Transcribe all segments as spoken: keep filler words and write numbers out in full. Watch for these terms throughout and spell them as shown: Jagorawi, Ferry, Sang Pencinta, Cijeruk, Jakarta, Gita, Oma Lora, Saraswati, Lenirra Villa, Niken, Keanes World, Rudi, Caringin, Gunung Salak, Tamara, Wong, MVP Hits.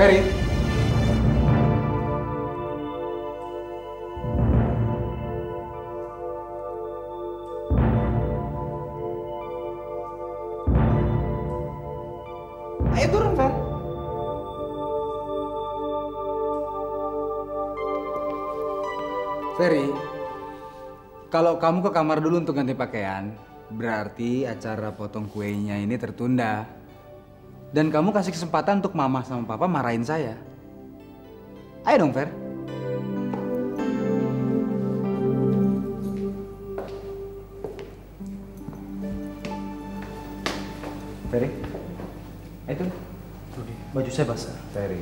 Ferry. Ayo turun, Fer. Ferry, kalau kamu ke kamar dulu untuk ganti pakaian, berarti acara potong kuenya ini tertunda. Dan kamu kasih kesempatan untuk mama sama papa marahin saya. Ayo dong, Fer. Ferry, itu Rudi, baju saya basah. Ferry.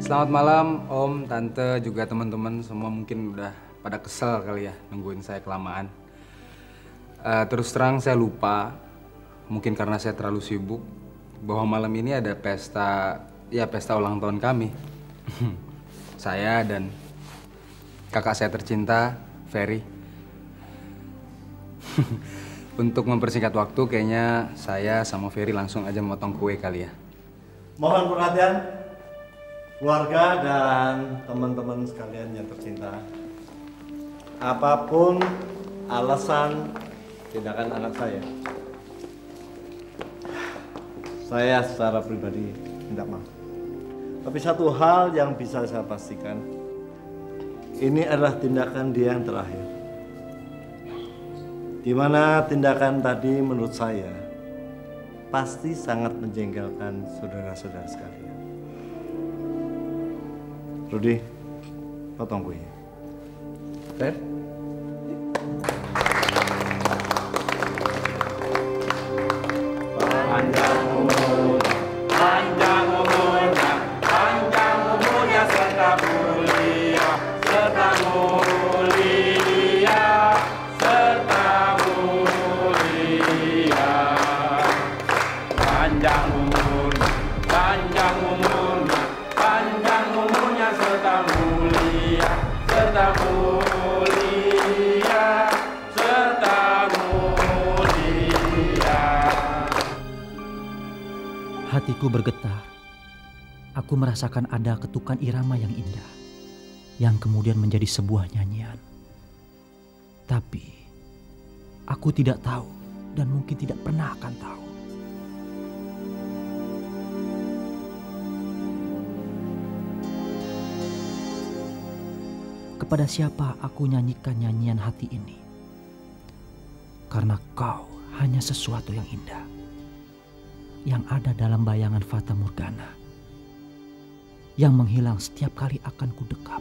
Selamat malam, Om, Tante, juga teman-teman semua mungkin udah pada kesel kali ya nungguin saya kelamaan. Uh, terus terang saya lupa, mungkin karena saya terlalu sibuk, bahwa malam ini ada pesta, ya pesta ulang tahun kami. Saya dan kakak saya tercinta, Ferry. Untuk mempersingkat waktu, kayaknya saya sama Ferry langsung aja motong kue kali ya. Mohon perhatian keluarga dan teman-teman sekalian yang tercinta. Apapun alasan tindakan anak saya, saya secara pribadi tidak maaf. Tapi satu hal yang bisa saya pastikan, ini adalah tindakan dia yang terakhir. Dimana tindakan tadi menurut saya pasti sangat menjengkelkan saudara-saudara sekalian. Rudi, potong kuenya. Fer? Panjang umurnya, panjang umurnya, panjang umurnya serta mulia, serta mulia, serta mulia. Panjang umurnya, panjang umurnya, panjang umurnya. Serta mulia, serta mulia. Hatiku bergetar. Aku merasakan ada ketukan irama yang indah, yang kemudian menjadi sebuah nyanyian. Tapi, aku tidak tahu dan mungkin tidak pernah akan tahu. Kepada siapa aku nyanyikan nyanyian hati ini? Karena kau hanya sesuatu yang indah, yang ada dalam bayangan fata morgana, yang menghilang setiap kali akan kudekap.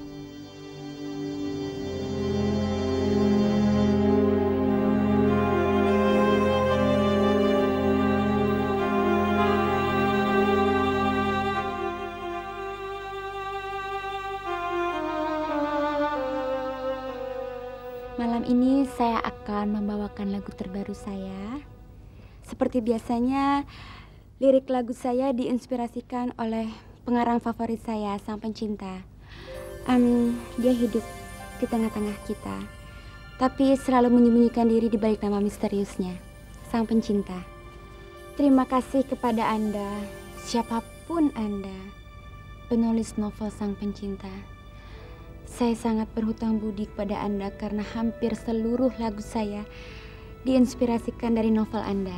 Malam ini saya akan membawakan lagu terbaru saya. Seperti biasanya, lirik lagu saya diinspirasikan oleh pengarang favorit saya, Sang Pencinta. Um, dia hidup di tengah-tengah kita, tapi selalu menyembunyikan diri di balik nama misteriusnya, Sang Pencinta. Terima kasih kepada Anda, siapapun Anda, penulis novel Sang Pencinta. Saya sangat berhutang budi kepada Anda karena hampir seluruh lagu saya diinspirasikan dari novel Anda.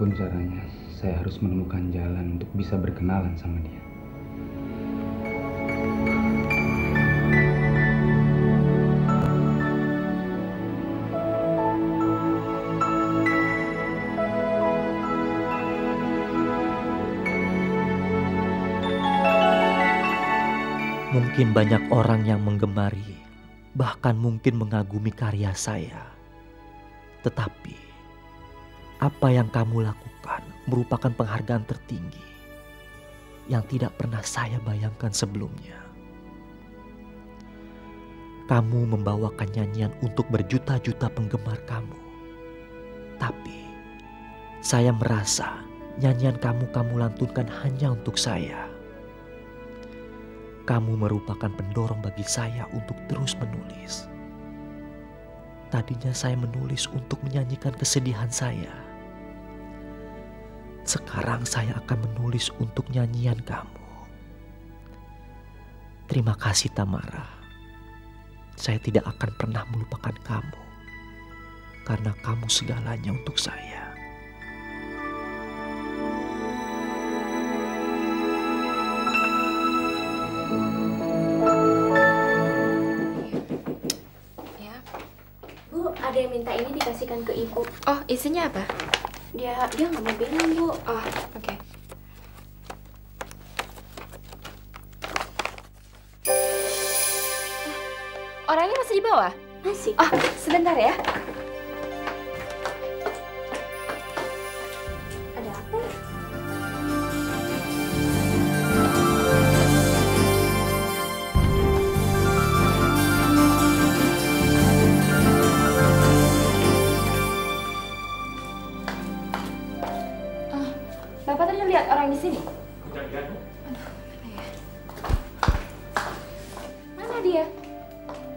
Bagaimanapun caranya, saya harus menemukan jalan untuk bisa berkenalan sama dia. Mungkin banyak orang yang menggemari, bahkan mungkin mengagumi karya saya. Tetapi, apa yang kamu lakukan merupakan penghargaan tertinggi yang tidak pernah saya bayangkan sebelumnya. Kamu membawakan nyanyian untuk berjuta-juta penggemar kamu. Tapi, saya merasa nyanyian kamu kamu lantunkan hanya untuk saya. Kamu merupakan pendorong bagi saya untuk terus menulis. Tadinya saya menulis untuk menyanyikan kesedihan saya. Sekarang saya akan menulis untuk nyanyian kamu. Terima kasih Tamara. Saya tidak akan pernah melupakan kamu. Karena kamu segalanya untuk saya. Minta ini dikasihkan ke ibu. Oh, isinya apa? Dia dia nggak mau bilang, Bu. Oh, oke. Orangnya masih di bawah? Masih. Oh, sebentar ya. Ada apa? Orang di sini. Aduh, mana ya? Mana dia?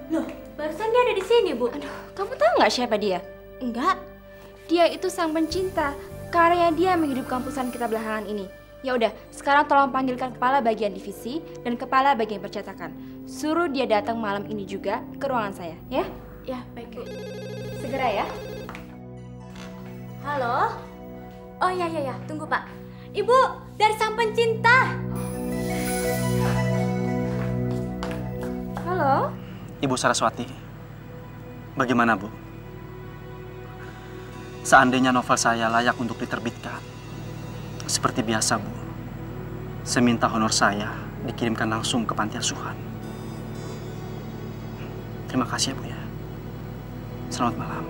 Loh, barusan dia ada di sini, Bu. Aduh, kamu tahu nggak siapa dia? Enggak. Dia itu Sang Pencinta. Karya dia menghidupkan perusahaan kita belakangan ini. Ya udah, sekarang tolong panggilkan kepala bagian divisi dan kepala bagian percetakan. Suruh dia datang malam ini juga ke ruangan saya, ya? Ya, baik, Bu. Segera ya. Halo? Oh ya ya ya, tunggu, Pak. Ibu, dari Sang Pencinta. Halo? Ibu Saraswati, bagaimana, Bu? Seandainya novel saya layak untuk diterbitkan, seperti biasa, Bu, seminta honor saya dikirimkan langsung ke panti asuhan. Terima kasih, Bu, ya. Selamat malam.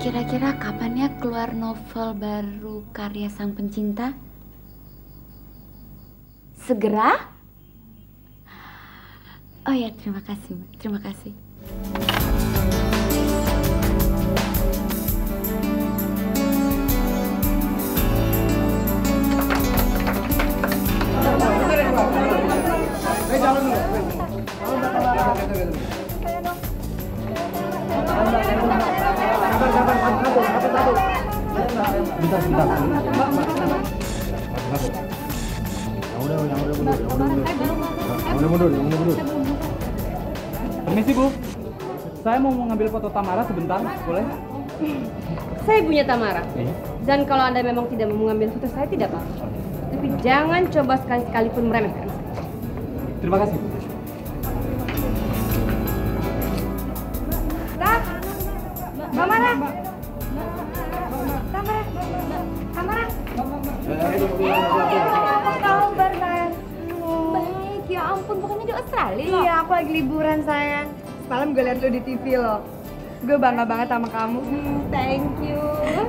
Kira-kira kapan ya keluar novel baru karya Sang Pencinta? Segera? Oh ya, terima kasih, Mbak. Terima kasih. Permisi, Bu. Saya mau mengambil foto Tamara sebentar, boleh? Saya ibunya Tamara. Dan kalau Anda memang tidak mau mengambil foto saya, tidak apa-apa. Tapi jangan coba sekali-sekali pun meremehkan. Terima kasih, Bu. Tamara! Tamara! Tamara! Apa kabar, Nan? Baik, ya ampun, bukannya di Australia? Iya, aku lagi liburan, sayang. Semalam gue liat lo di T V lo. Gue bangga banget sama kamu. Thank you.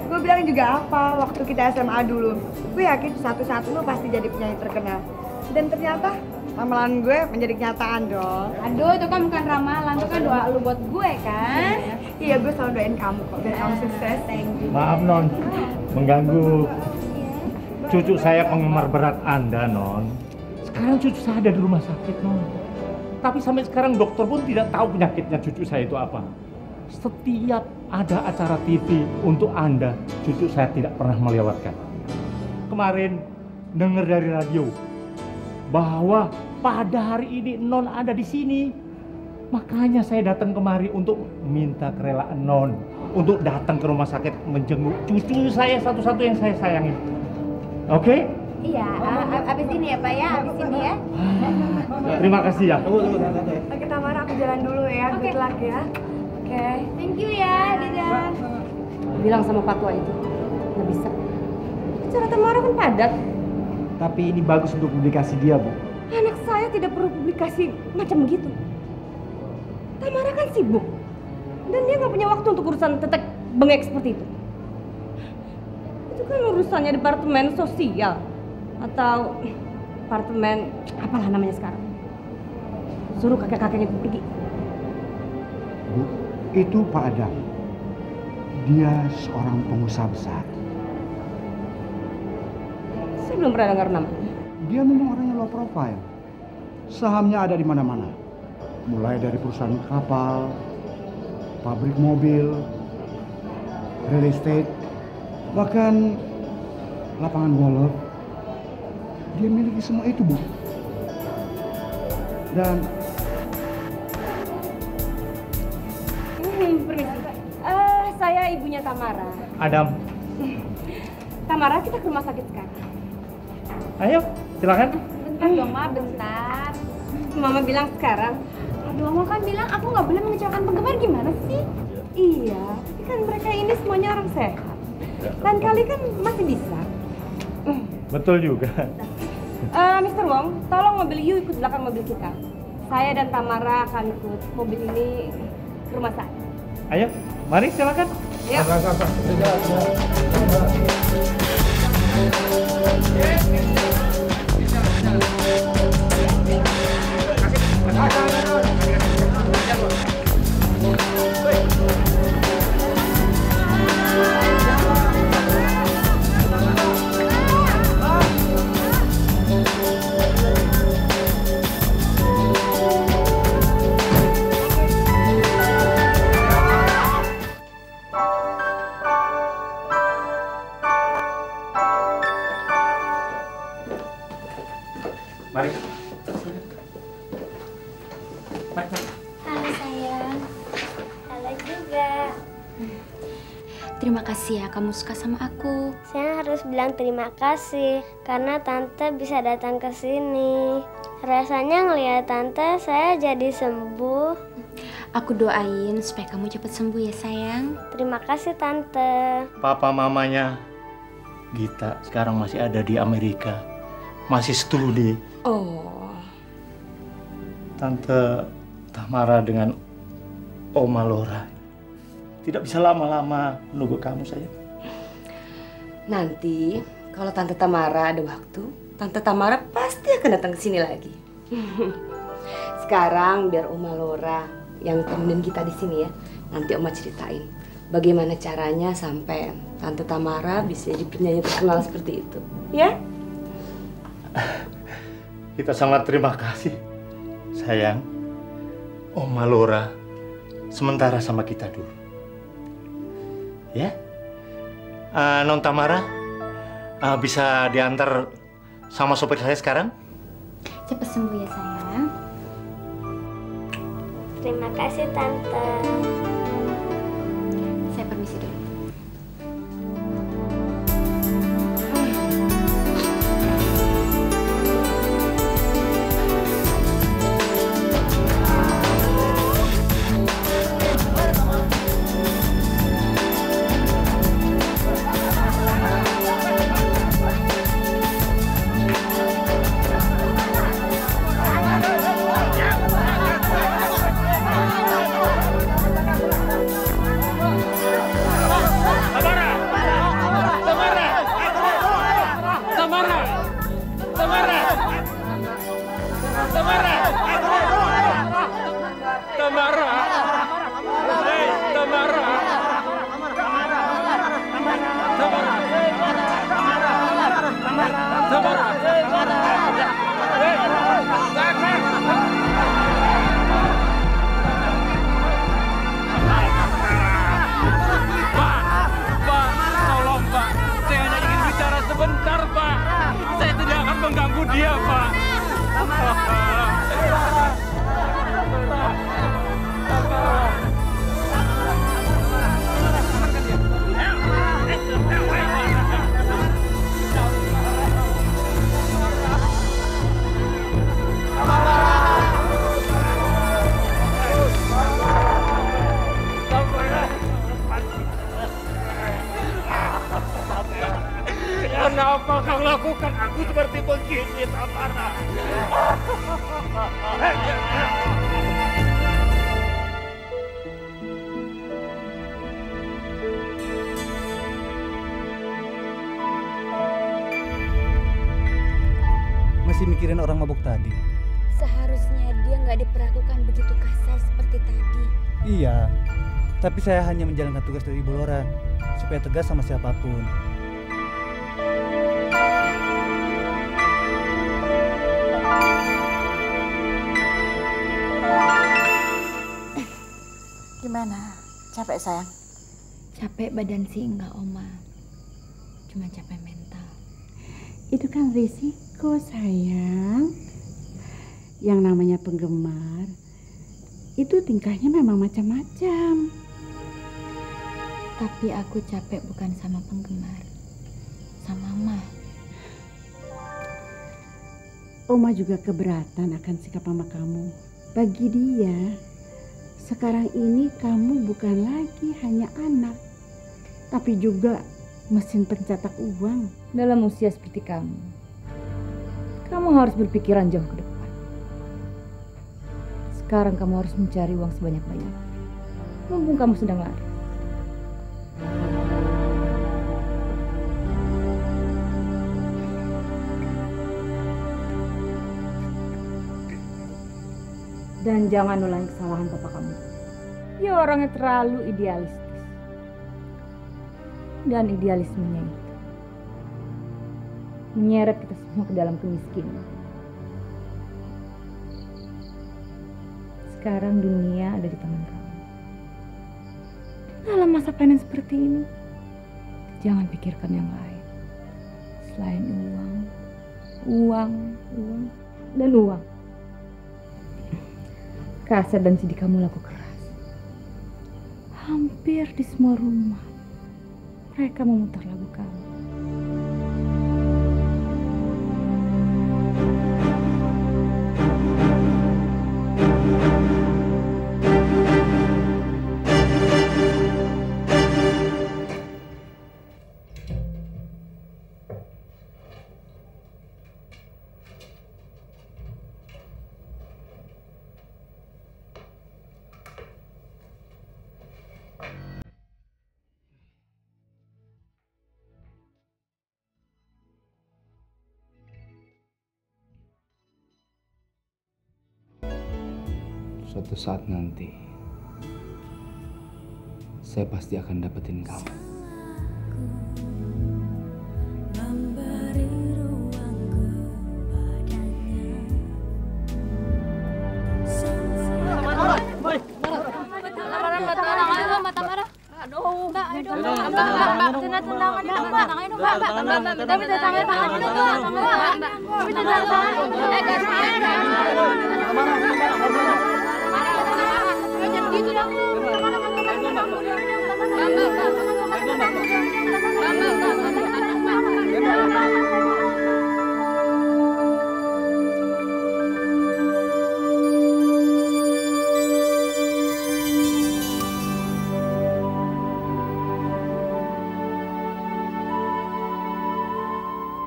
Gue bilang juga apa, waktu kita S M A dulu. Gue yakin satu-satu lo pasti jadi penyanyi terkenal. Dan ternyata ramalan gue menjadi kenyataan dong. Aduh, itu kan bukan ramalan, itu kan doa lu buat gue kan? Iya, gue selalu doain kamu kok, biar kamu sukses. Maaf, Non, mengganggu. Cucu saya penggemar berat Anda, Non. Sekarang cucu saya ada di rumah sakit, Non. Tapi sampai sekarang dokter pun tidak tahu penyakitnya cucu saya itu apa. Setiap ada acara T V untuk Anda, cucu saya tidak pernah melewatkan. Kemarin dengar dari radio bahwa pada hari ini Non ada di sini. Makanya saya datang kemari untuk minta kerelaan non untuk datang ke rumah sakit menjenguk cucu saya satu-satu yang saya sayangi. Oke? Okay? Iya, abis ini ya Pak ya, abis ini ya. Terima kasih ya. Oke Tamara, aku jalan dulu ya, good luck ya. Oke, thank you ya, dadah. Bilang sama Pak Tua itu, nggak bisa. Cara Tamara kan padat. Tapi ini bagus untuk publikasi dia, Bu. Anak saya tidak perlu publikasi macam begitu. Tamara kan sibuk. Dan dia nggak punya waktu untuk urusan tetek bengek seperti itu. Itu kan urusannya Departemen Sosial. Atau Departemen apalah namanya sekarang. Suruh kakek-kakeknya itu pergi. Bu, itu Pak Adam. Dia seorang pengusaha besar. Saya belum pernah dengar namanya. Dia memang orangnya low profile. Sahamnya ada di mana-mana. Mulai dari perusahaan kapal, pabrik mobil, real estate, bahkan lapangan golf. Dia miliki semua itu, Bu. Dan ini uh, saya ibunya Tamara. Adam. Tamara, kita ke rumah sakit sekarang. Ayo, silakan. Bentar dong, Ma, bentar. Mama bilang sekarang. Aduh, Mama kan bilang aku nggak boleh mengecewakan penggemar, gimana sih? Ya. Iya, tapi kan mereka ini semuanya orang sehat. Ya. Dan kali kan masih bisa. Betul juga. Uh, Mister Wong, tolong mobil you ikut belakang mobil kita. Saya dan Tamara akan ikut mobil ini ke rumah sakit. Ayo, mari silakan. Ya. Kamu suka sama aku. Saya harus bilang terima kasih karena Tante bisa datang ke sini. Rasanya ngelihat Tante saya jadi sembuh. Aku doain supaya kamu cepat sembuh ya sayang. Terima kasih Tante. Papa mamanya Gita sekarang masih ada di Amerika. Masih studi. Oh. Tante Tamara dengan Oma Lora tidak bisa lama-lama nunggu kamu, sayang. Nanti, kalau Tante Tamara ada waktu, Tante Tamara pasti akan datang ke sini lagi. Sekarang biar Oma Lora yang temenin kita di sini ya. Nanti Oma ceritain bagaimana caranya sampai Tante Tamara bisa jadi penyanyi terkenal seperti itu. Ya? Kita sangat terima kasih, sayang. Oma Lora sementara sama kita dulu. Ya, uh, Non Tamara uh, bisa diantar sama sopir saya sekarang. Cepat sembuh ya sayang. Terima kasih Tante. Saya permisi dulu. Terima kasih. kau lakukan aku seperti begini, Tamara? Masih mikirin orang mabuk tadi? Seharusnya dia nggak diperlakukan begitu kasar seperti tadi. Iya, tapi saya hanya menjalankan tugas dari Ibu Lora supaya tegas sama siapapun. Gimana? Capek, sayang? Capek badan sih enggak, Oma. Cuma capek mental. Itu kan risiko, sayang. Yang namanya penggemar, itu tingkahnya memang macam-macam. Tapi aku capek bukan sama penggemar, sama Oma. Oma juga keberatan akan sikap mama kamu. Bagi dia, sekarang ini kamu bukan lagi hanya anak, tapi juga mesin pencetak uang. Dalam usia seperti kamu, kamu harus berpikiran jauh ke depan. Sekarang kamu harus mencari uang sebanyak-banyak, mumpung kamu sedang lari. Dan jangan ulangi kesalahan papa kamu. Dia orangnya terlalu idealistis. Dan idealismenya itu menyeret kita semua ke dalam kemiskinan. Sekarang dunia ada di tangan kamu. Dalam masa panen seperti ini, jangan pikirkan yang lain selain uang, uang, uang, dan uang. Kasar dan sidik kamu laku keras. Hampir di semua rumah mereka memutar lagu kamu. Suatu saat nanti, saya pasti akan dapetin kamu.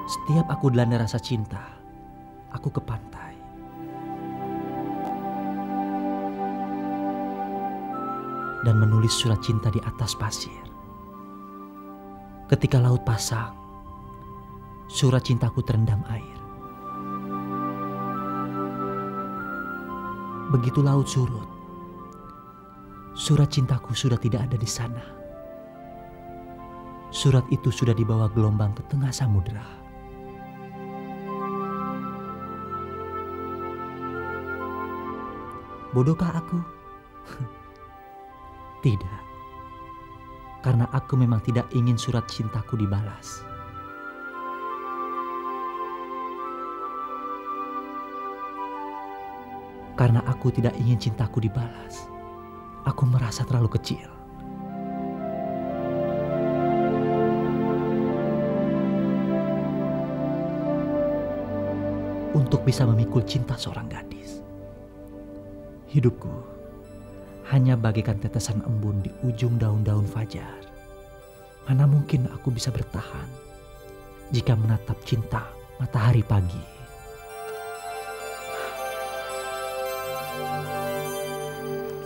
Setiap aku dilanda rasa cinta, aku ke pantai. Dan menulis surat cinta di atas pasir. Ketika laut pasang, surat cintaku terendam air. Begitu laut surut, surat cintaku sudah tidak ada di sana. Surat itu sudah dibawa gelombang ke tengah samudera. Bodohkah aku? Tidak, karena aku memang tidak ingin surat cintaku dibalas. Karena aku tidak ingin cintaku dibalas, aku merasa terlalu kecil. Untuk bisa memikul cinta seorang gadis, hidupku hanya bagaikan tetesan embun di ujung daun-daun fajar. Mana mungkin aku bisa bertahan jika menatap cinta matahari pagi.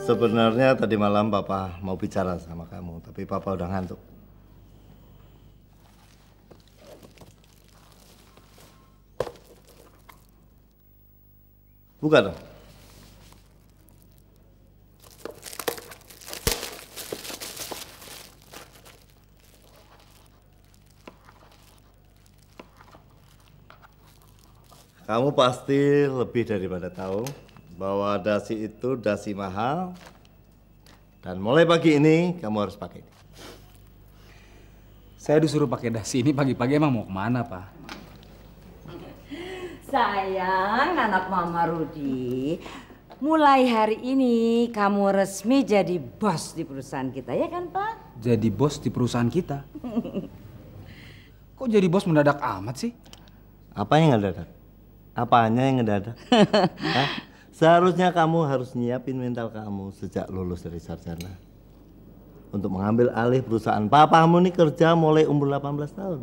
Sebenarnya tadi malam Papa mau bicara sama kamu, tapi Papa udah ngantuk. Buka dong. Kamu pasti lebih daripada tahu bahwa dasi itu dasi mahal dan mulai pagi ini kamu harus pakai. Saya disuruh pakai dasi ini pagi-pagi, emang mau kemana, Pak? Sayang, anak Mama Rudi, mulai hari ini kamu resmi jadi bos di perusahaan kita, ya kan, Pak? Jadi bos di perusahaan kita? Kok jadi bos mendadak amat sih? Apa yang mendadak? Apanya yang ngedadak? Seharusnya kamu harus nyiapin mental kamu sejak lulus dari sarjana untuk mengambil alih perusahaan. Papamu nih kerja mulai umur delapan belas tahun.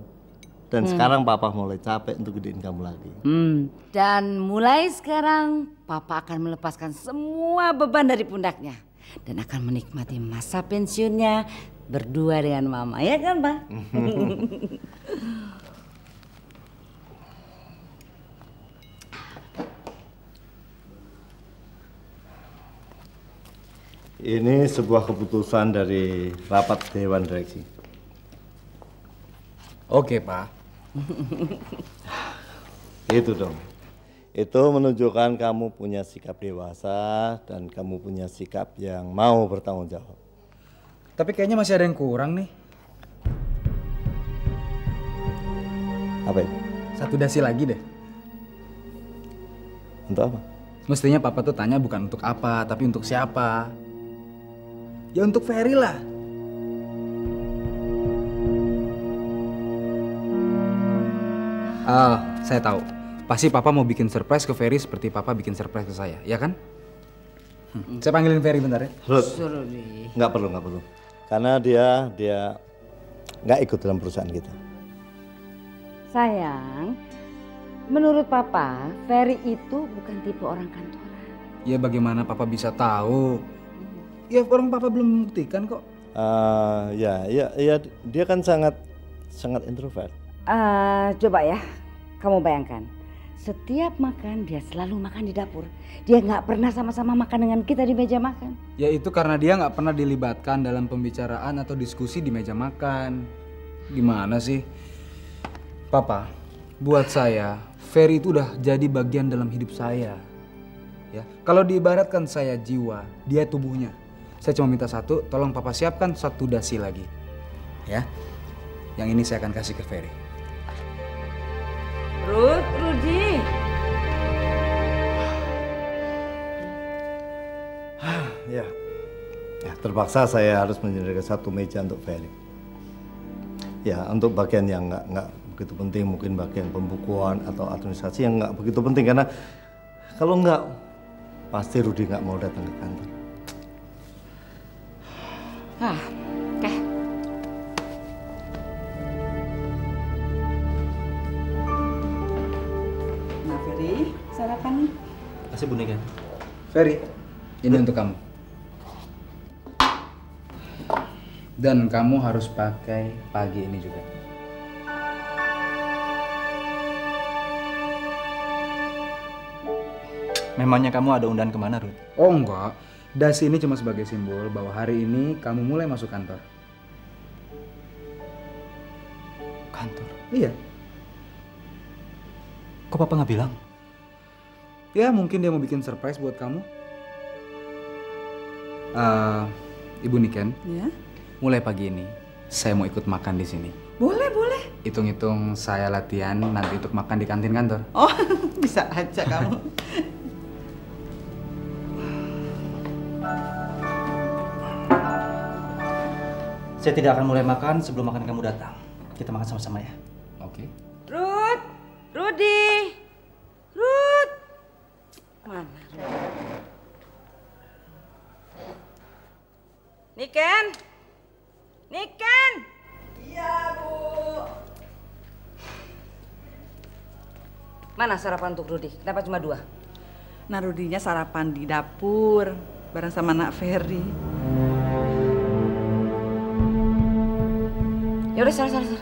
Dan hmm. sekarang Papa mulai capek untuk gedein kamu lagi. Hmm. Dan mulai sekarang Papa akan melepaskan semua beban dari pundaknya dan akan menikmati masa pensiunnya berdua dengan Mama, ya kan, Pak? Ini sebuah keputusan dari rapat Dewan Direksi. Oke, Pak. Itu dong. Itu menunjukkan kamu punya sikap dewasa dan kamu punya sikap yang mau bertanggung jawab. Tapi kayaknya masih ada yang kurang nih. Apa itu? Satu dasi lagi deh. Untuk apa? Mestinya Papa tuh tanya bukan untuk apa, tapi untuk siapa. Ya untuk Ferry lah. Ah, saya tahu. Pasti Papa mau bikin surprise ke Ferry seperti Papa bikin surprise ke saya, ya kan? Hmm. Saya panggilin Ferry bentar ya. Rut, nggak perlu, nggak perlu. Karena dia, dia nggak ikut dalam perusahaan kita. Sayang, menurut Papa, Ferry itu bukan tipe orang kantoran. Ya bagaimana Papa bisa tahu? Ya orang Papa belum membuktikan kok. Uh, ya, ya, ya, dia kan sangat, sangat introvert. Uh, coba ya, kamu bayangkan, setiap makan dia selalu makan di dapur. Dia nggak pernah sama-sama makan dengan kita di meja makan. Ya itu karena dia nggak pernah dilibatkan dalam pembicaraan atau diskusi di meja makan. Gimana sih, Papa? Buat saya, Ferry itu udah jadi bagian dalam hidup saya. Ya, kalau diibaratkan saya jiwa, dia tubuhnya. Saya cuma minta satu, tolong Papa siapkan satu dasi lagi. Ya, yang ini saya akan kasih ke Ferry. Rud, Rudi. Ya, ya, terpaksa saya harus menyediakan satu meja untuk Ferry. Ya, untuk bagian yang nggak nggak begitu penting, mungkin bagian pembukuan atau administrasi yang nggak begitu penting, karena kalau nggak, pasti Rudi nggak mau datang ke kantor. Ah, oke. Nah, Ferry, sarapan. Kasih boneka. Ferry, ini untuk kamu. Dan kamu harus pakai pagi ini juga. Memangnya kamu ada undangan kemana, Rud? Oh enggak. Dasi ini cuma sebagai simbol bahwa hari ini kamu mulai masuk kantor. Kantor? Iya. Kok Papa nggak bilang? Ya mungkin dia mau bikin surprise buat kamu. Uh, Ibu Niken, ya? Mulai pagi ini saya mau ikut makan di sini. Boleh, boleh. Hitung-hitung saya latihan nanti untuk makan di kantin kantor. Oh, bisa aja kamu. Saya tidak akan mulai makan sebelum makan kamu datang. Kita makan sama-sama ya. Oke. Okay. Rud, Rudi, Rud, mana? Niken, Niken. Iya Bu. Mana sarapan untuk Rudi? Kenapa cuma dua? Nah, Rudinya sarapan di dapur bareng sama anak Ferry. Ya udah, sana, sana, sana.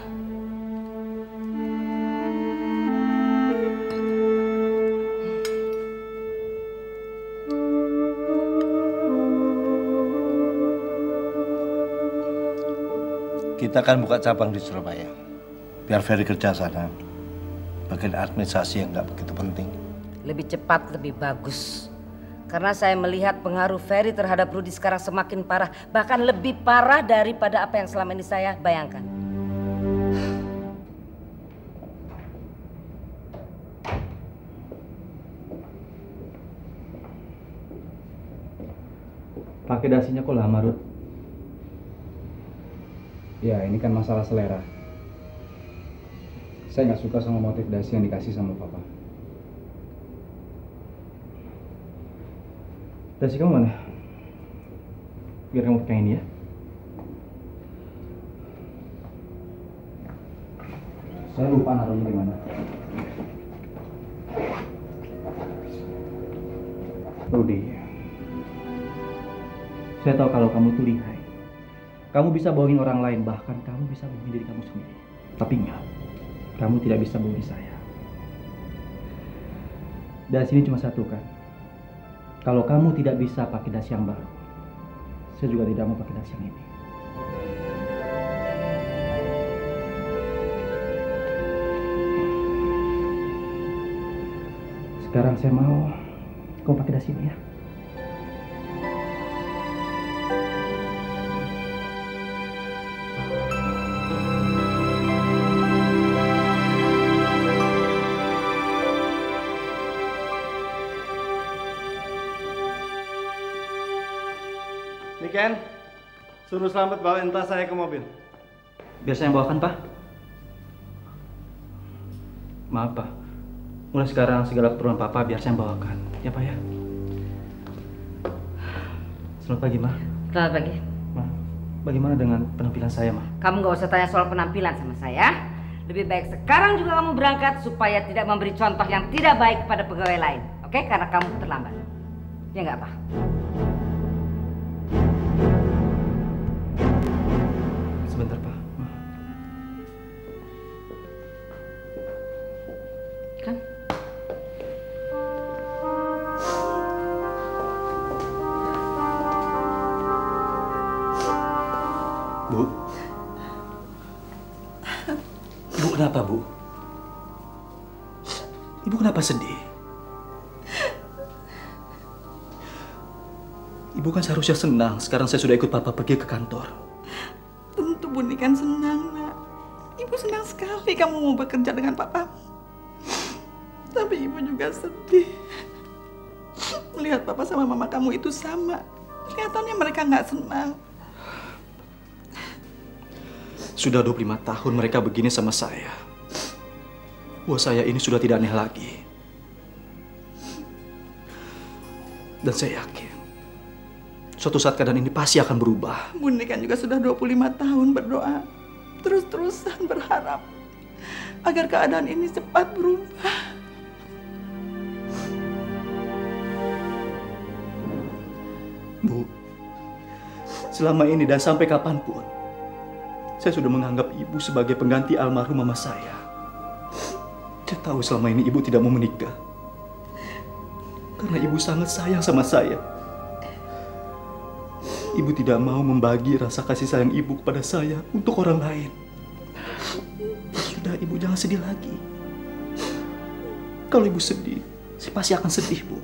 Kita akan buka cabang di Surabaya. Biar Ferry kerja sana. Bagian administrasi yang nggak begitu penting. Lebih cepat, lebih bagus. Karena saya melihat pengaruh Ferry terhadap Rudi sekarang semakin parah. Bahkan lebih parah daripada apa yang selama ini saya bayangkan. Pakai dasinya kok lama, Rud? Ya, ini kan masalah selera. Saya nggak suka sama motif dasi yang dikasih sama papa. Dasi kamu mana? Biar kamu pakai ini ya. Saya lupa naruhnya di mana. Rudi, saya tahu kalau kamu tuh lihai. Kamu bisa bohongin orang lain, bahkan kamu bisa bohongin diri kamu sendiri. Tapi enggak, kamu tidak bisa bohongin saya. Dasi ini cuma satu kan? Kalau kamu tidak bisa pakai dasi yang baru, saya juga tidak mau pakai dasi yang ini. Sekarang saya mau kamu pakai dasi ini ya. Niken, suruh Selamat bawain tas saya ke mobil. Biasanya bawakan, Pak. Maaf, Pak. Mulai sekarang segala keperluan Papa biar saya bawakan. Ya, Pak, ya. Selamat pagi, Ma. Selamat pagi. Ma, bagaimana dengan penampilan saya, Ma? Kamu nggak usah tanya soal penampilan sama saya. Lebih baik sekarang juga kamu berangkat supaya tidak memberi contoh yang tidak baik kepada pegawai lain. Oke? Karena kamu terlambat. Ya nggak, Pak? Sebentar, Pak. Kan? Bu. Ibu kenapa, Bu? Ibu kenapa sedih? Ibu kan seharusnya senang. Sekarang saya sudah ikut Papa pergi ke kantor. Bunda kan senang, Nak. Ibu senang sekali kamu mau bekerja dengan Papa. Tapi Ibu juga sedih. Melihat Papa sama Mama kamu itu sama. Kelihatannya mereka nggak senang. Sudah dua puluh lima tahun mereka begini sama saya. Wah, saya ini sudah tidak aneh lagi. Dan saya yakin suatu saat keadaan ini pasti akan berubah. Bunda kan juga sudah dua puluh lima tahun berdoa. Terus-terusan berharap agar keadaan ini cepat berubah. Bu, selama ini dan sampai kapanpun, saya sudah menganggap Ibu sebagai pengganti almarhum mama saya. Saya tahu selama ini Ibu tidak mau menikah. Karena Ibu sangat sayang sama saya. Ibu tidak mau membagi rasa kasih sayang Ibu kepada saya untuk orang lain. Sudah, Ibu jangan sedih lagi. Kalau Ibu sedih, saya pasti akan sedih, Bu.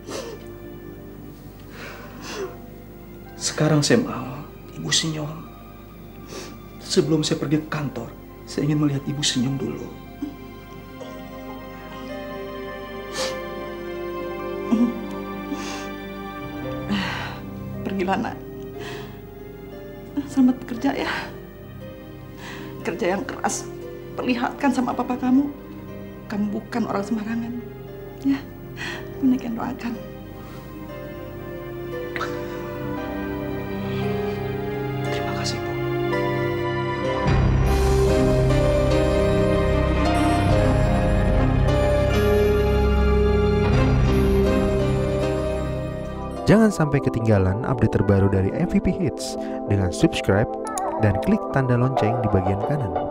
Sekarang saya mau Ibu senyum. Sebelum saya pergi ke kantor, saya ingin melihat Ibu senyum dulu. Pergilah, Nak. Selamat bekerja ya. Kerja yang keras. Perlihatkan sama papa kamu, kamu bukan orang sembarangan. Ya, Niken doakan. Terima kasih, Bu. Jangan sampai ketinggalan update terbaru dari M V P Hits dengan subscribe dan klik tanda lonceng di bagian kanan.